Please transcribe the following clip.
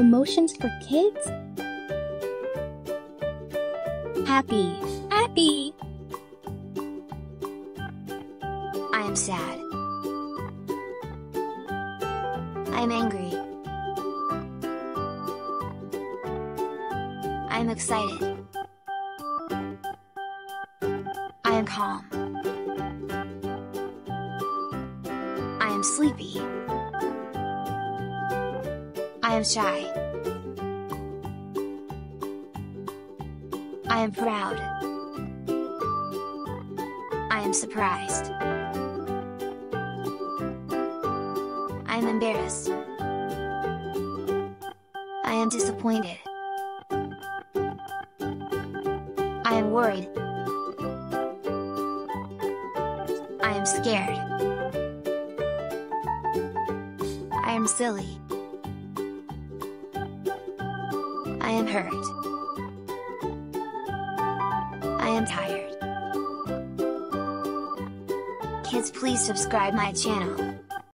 Emotions for kids? Happy. Happy. I am sad. I am angry. I am excited. I am calm. I am sleepy. I am shy. I am proud. I am surprised. I am embarrassed. I am disappointed. I am worried. I am scared. I am silly. I am hurt. I am tired. Kids, please subscribe my channel.